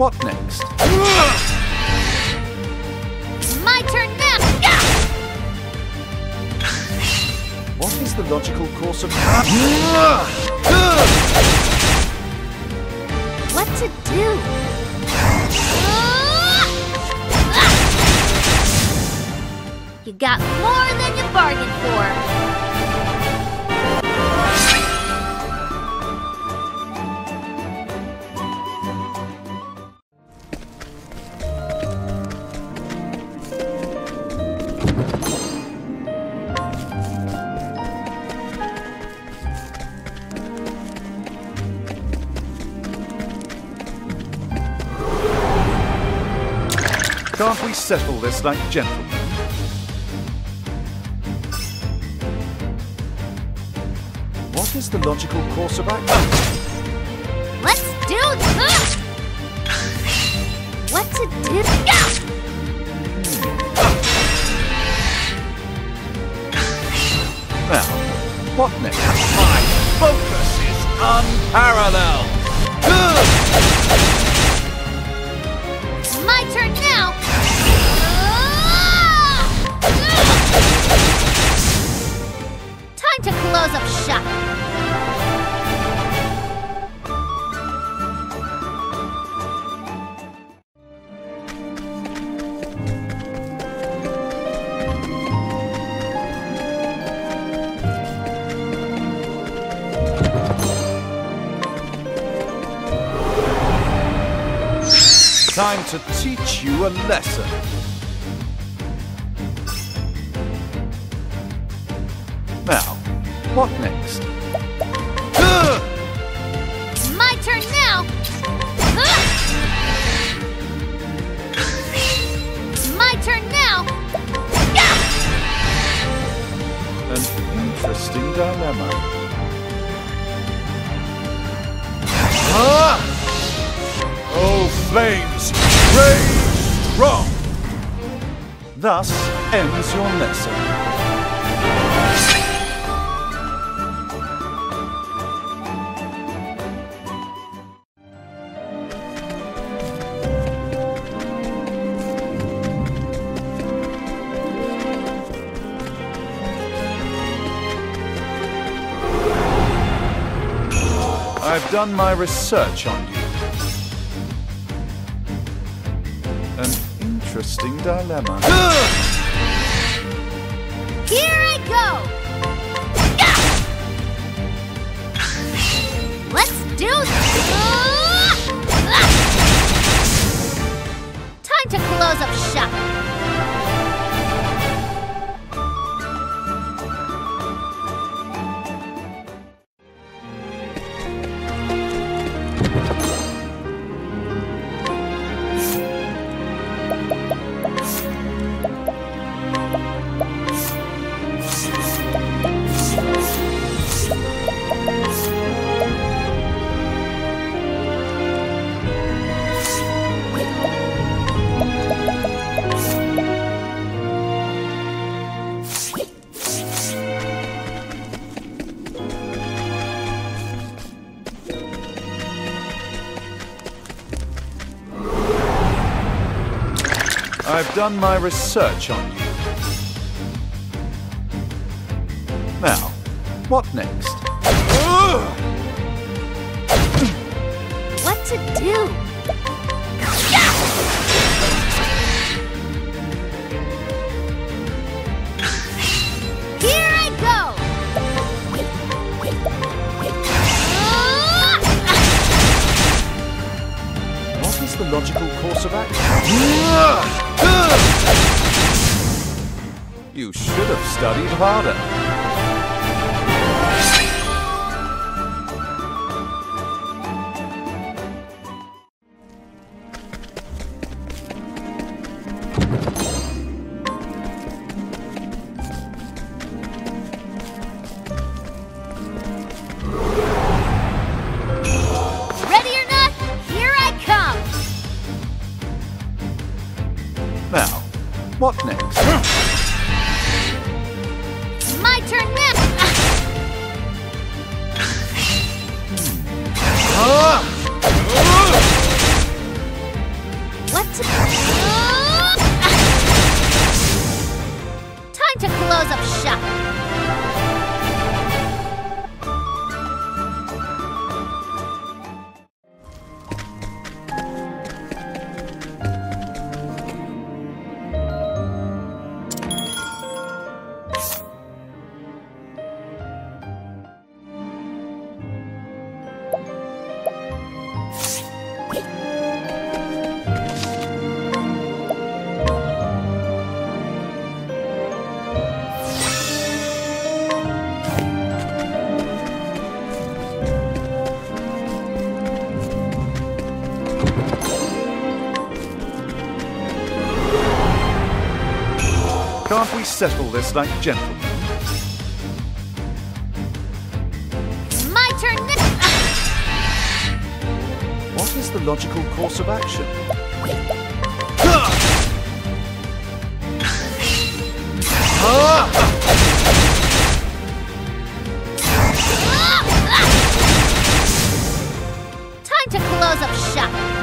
What next? My turn now! What is the logical course of action? What to do? You got more than you bargained for. Can't we settle this like gentlemen? What is the logical course of action? Let's do this! What to do? Now, what next? My focus is unparalleled! My turn now! Time to close up shop! Time to teach you a lesson. Now, what next? My turn now! My turn now! An interesting dilemma. Oh, flames! Rage! Wrong! Thus ends your lesson. I've done my research on you. An interesting dilemma. Here I go! Let's do this! Time to close up shop! I've done my research on you. Now, what next? What to do? Here I go! What is the logical course of action? You should have studied harder. Ready or not, here I come. Now, what next? Can't we settle this like gentlemen? My turn this time! What is the logical course of action? Time to close up shop!